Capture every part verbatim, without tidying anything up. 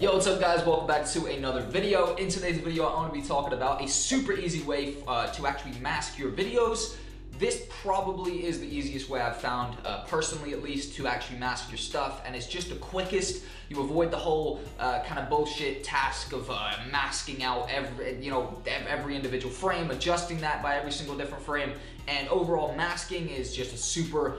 Yo, what's up guys, welcome back to another video. In today's video, I'm gonna be talking about a super easy way uh, to actually mask your videos. This probably is the easiest way I've found, uh, personally at least, to actually mask your stuff, and it's just the quickest. You avoid the whole uh, kind of bullshit task of uh, masking out every, you know, every individual frame, adjusting that by every single different frame, and overall masking is just a super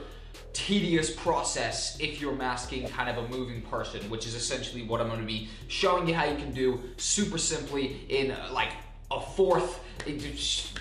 tedious process if you're masking kind of a moving person, which is essentially what I'm going to be showing you how you can do super simply in uh, like a fourth,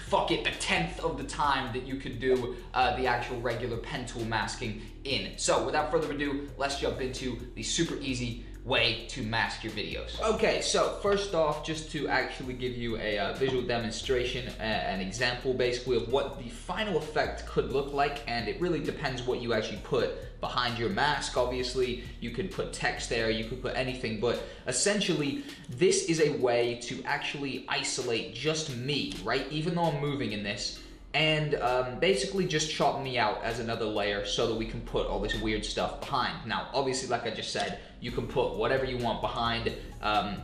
fuck it, a tenth of the time that you could do uh, the actual regular pen tool masking in. So without further ado, let's jump into the super easy way to mask your videos. Okay, so first off, just to actually give you a uh, visual demonstration, uh, an example basically of what the final effect could look like, and it really depends what you actually put behind your mask. Obviously, you could put text there, you could put anything, but essentially, this is a way to actually isolate just me, right? Even though I'm moving in this, and um, basically just chop me out as another layer so that we can put all this weird stuff behind. Now, obviously, like I just said, you can put whatever you want behind um,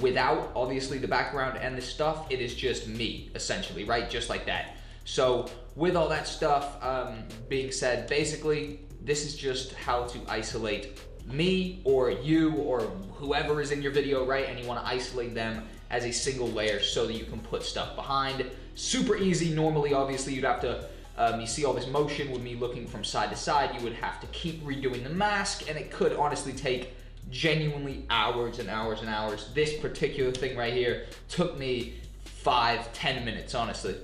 without, obviously, the background and the stuff. It is just me, essentially, right? Just like that. So with all that stuff um, being said, basically, this is just how to isolate me or you or whoever is in your video, right? And you want to isolate them as a single layer so that you can put stuff behind. Super easy. Normally, obviously, you'd have to, um, you see all this motion with me looking from side to side, you would have to keep redoing the mask, and it could honestly take genuinely hours and hours and hours. This particular thing right here took me five, ten minutes, honestly.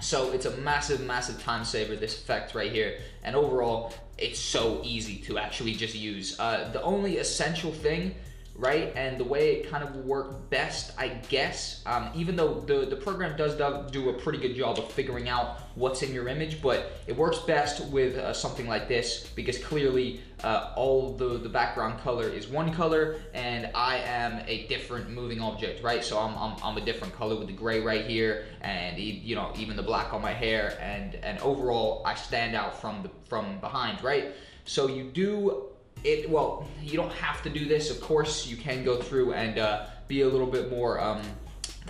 So it's a massive, massive time saver, this effect right here. And overall, it's so easy to actually just use. Uh, the only essential thing, right, and the way it kind of will work best, I guess, um, even though the, the program does do a pretty good job of figuring out what's in your image, but it works best with uh, something like this, because clearly uh, all the, the background color is one color, and I am a different moving object, right? So I'm, I'm, I'm a different color with the gray right here, and you know, even the black on my hair, and, and overall, I stand out from, the, from behind, right? So you do It, well, you don't have to do this, of course. You can go through and uh, be a little bit more um,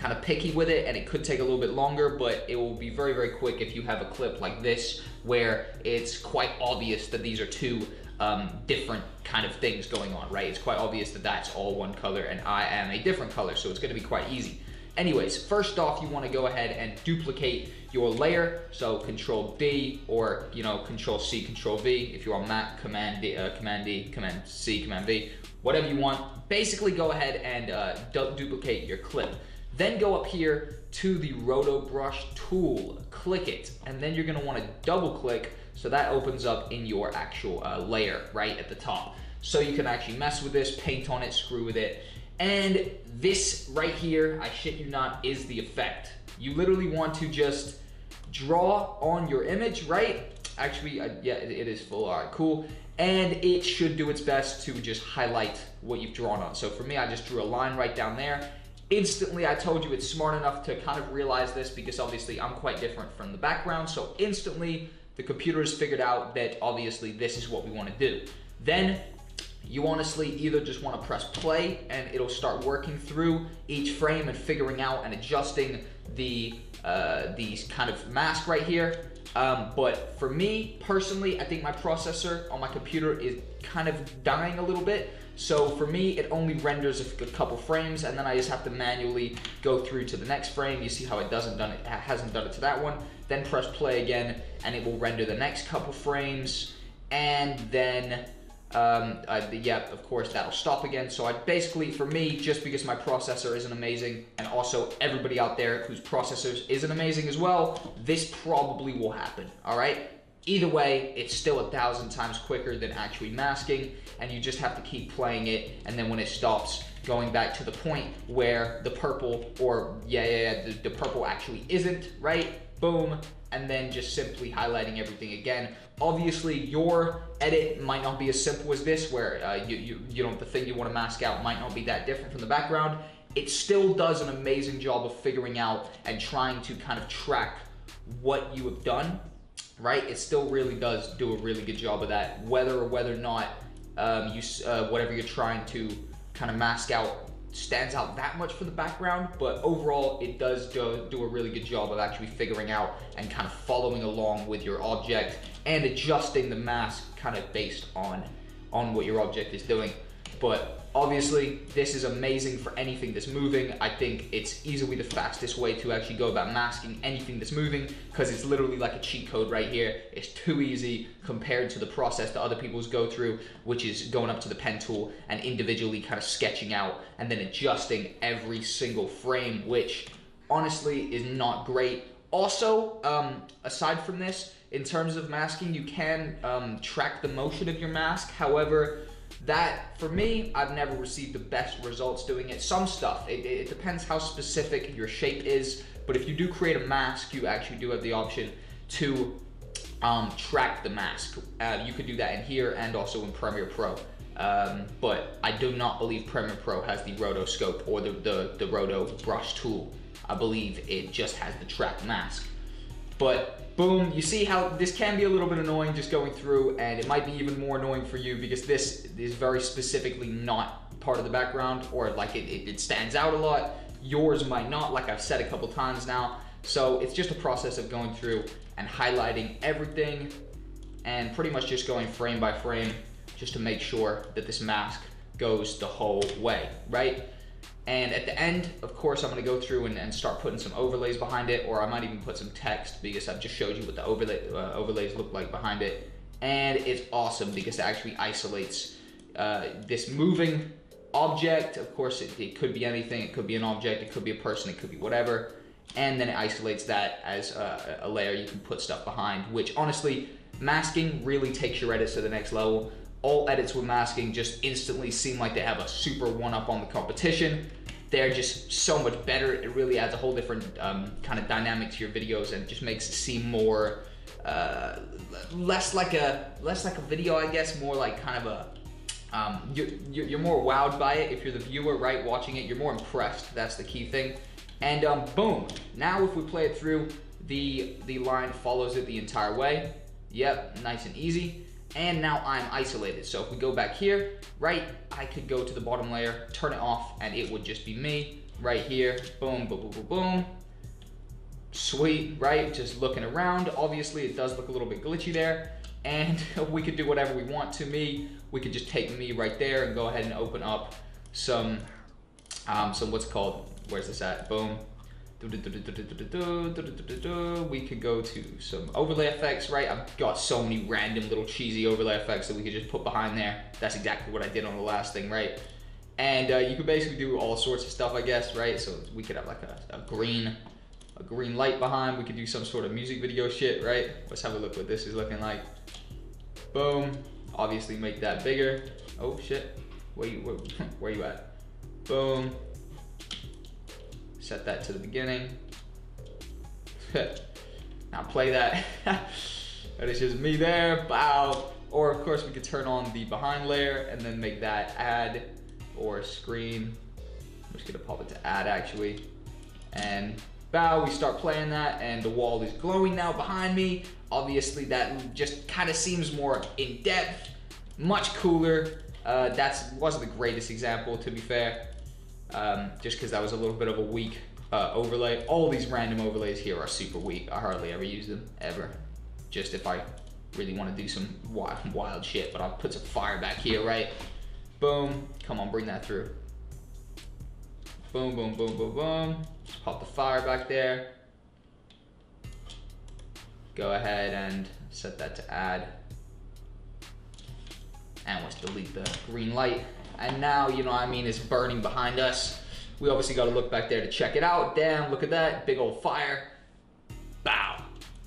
kind of picky with it, and it could take a little bit longer, but it will be very, very quick if you have a clip like this where it's quite obvious that these are two um, different kind of things going on, right? It's quite obvious that that's all one color and I am a different color, so it's going to be quite easy. Anyways, first off, you want to go ahead and duplicate your layer. So Control D, or you know, Control C, Control V. If you're on Mac, Command D, uh, Command D, Command C, Command V, whatever you want. Basically, go ahead and uh, du duplicate your clip. Then go up here to the Roto Brush tool, click it, and then you're gonna want to double click so that opens up in your actual uh, layer right at the top. So you can actually mess with this, paint on it, screw with it. And this right here, I shit you not, is the effect. You literally want to just draw on your image, right? Actually, I, yeah, it, it is full, all right, cool. And it should do its best to just highlight what you've drawn on. So for me, I just drew a line right down there. Instantly, I told you it's smart enough to kind of realize this, because obviously I'm quite different from the background. So instantly, the computer has figured out that obviously this is what we want to do. Then, you honestly either just want to press play and it'll start working through each frame and figuring out and adjusting the uh, these kind of mask right here. Um, but for me personally, I think my processor on my computer is kind of dying a little bit. So for me, it only renders a couple frames, and then I just have to manually go through to the next frame. You see how it doesn't done it hasn't done it to that one. Then press play again, and it will render the next couple frames, and then. Um, uh, yeah, of course, that'll stop again. So I basically, for me, just because my processor isn't amazing, and also everybody out there whose processors isn't amazing as well, this probably will happen, all right? Either way, it's still a thousand times quicker than actually masking, and you just have to keep playing it, and then when it stops, going back to the point where the purple, or yeah, yeah, yeah, the, the purple actually isn't, right? Boom, and then just simply highlighting everything again. Obviously, your edit might not be as simple as this, where uh, you, you, you know, the thing you want to mask out might not be that different from the background. It still does an amazing job of figuring out and trying to kind of track what you have done, right? It still really does do a really good job of that, whether or whether or not um, you, uh, whatever you're trying to kind of mask out stands out that much for the background, but overall it does do, do a really good job of actually figuring out and kind of following along with your object and adjusting the mask kind of based on, on what your object is doing. But obviously this is amazing for anything that's moving. I think it's easily the fastest way to actually go about masking anything that's moving, because it's literally like a cheat code right here. It's too easy compared to the process that other people's go through, which is going up to the pen tool and individually kind of sketching out and then adjusting every single frame, which honestly is not great. Also, um, aside from this, in terms of masking, you can um, track the motion of your mask. However, that, for me, I've never received the best results doing it. Some stuff, it, it depends how specific your shape is, but if you do create a mask, you actually do have the option to um, track the mask. Uh, you could do that in here and also in Premiere Pro. Um, but I do not believe Premiere Pro has the rotoscope or the, the, the roto brush tool. I believe it just has the track mask. But boom, you see how this can be a little bit annoying just going through, and it might be even more annoying for you because this is very specifically not part of the background, or like it, it, it stands out a lot. Yours might not, like I've said a couple times now. So it's just a process of going through and highlighting everything and pretty much just going frame by frame just to make sure that this mask goes the whole way, right? And at the end, of course, I'm gonna go through and, and start putting some overlays behind it, or I might even put some text because I've just showed you what the overlay, uh, overlays look like behind it. And it's awesome because it actually isolates uh, this moving object. Of course, it, it could be anything. It could be an object, it could be a person, it could be whatever. And then it isolates that as a, a layer you can put stuff behind, which honestly, masking really takes your edits to the next level. All edits with masking just instantly seem like they have a super one-up on the competition. They're just so much better. It really adds a whole different um, kind of dynamic to your videos, and it just makes it seem more uh, less like a less like a video, I guess, more like kind of a um, you're you're more wowed by it if you're the viewer, right? Watching it, you're more impressed. That's the key thing. And um, boom! Now, if we play it through, the the line follows it the entire way. Yep, nice and easy. And now I'm isolated. So if we go back here, right, I could go to the bottom layer, turn it off, and it would just be me right here. Boom, boom, boom, boom, boom. Sweet, right? Just looking around. Obviously, it does look a little bit glitchy there. And we could do whatever we want to me. We could just take me right there and go ahead and open up some, um, some what's called, where's this at? Boom. We could go to some overlay effects, right? I've got so many random little cheesy overlay effects that we could just put behind there. That's exactly what I did on the last thing, right? And uh, you could basically do all sorts of stuff, I guess, right? So we could have like a, a green, a green light behind. We could do some sort of music video shit, right? Let's have a look what this is looking like. Boom. Obviously make that bigger. Oh shit. Where you where, where you at? Boom. Set that to the beginning. Now play that. And it's just me there, bow. Or of course we could turn on the behind layer and then make that add or screen. I'm just gonna pop it to add actually. And bow, we start playing that and the wall is glowing now behind me. Obviously that just kind of seems more in depth, much cooler. Uh, that's wasn't the greatest example to be fair. Um, just because that was a little bit of a weak uh, overlay. All these random overlays here are super weak. I hardly ever use them, ever. Just if I really want to do some wild, wild shit, but I'll put some fire back here, right? Boom, come on, bring that through. Boom, boom, boom, boom, boom. Just pop the fire back there. Go ahead and set that to add. And let's delete the green light. And now, you know what I mean, it's burning behind us. We obviously gotta look back there to check it out. Damn, look at that, big old fire. Bow,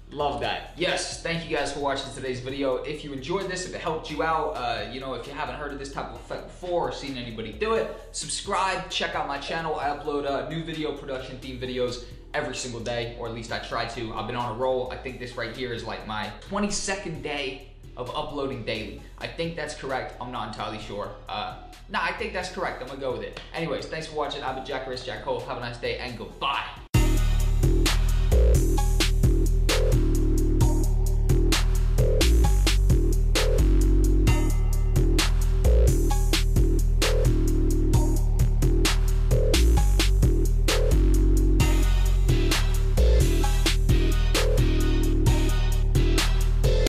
love that. Yes, thank you guys for watching today's video. If you enjoyed this, if it helped you out, uh, you know, if you haven't heard of this type of effect before or seen anybody do it, subscribe, check out my channel. I upload uh, new video production theme videos every single day, or at least I try to. I've been on a roll. I think this right here is like my twenty-second day of uploading daily. I think that's correct. I'm not entirely sure. Uh, no, I think that's correct. I'm gonna go with it. Anyways, thanks for watching. I've been Jack Cole. Jack Cole. Have a nice day and goodbye.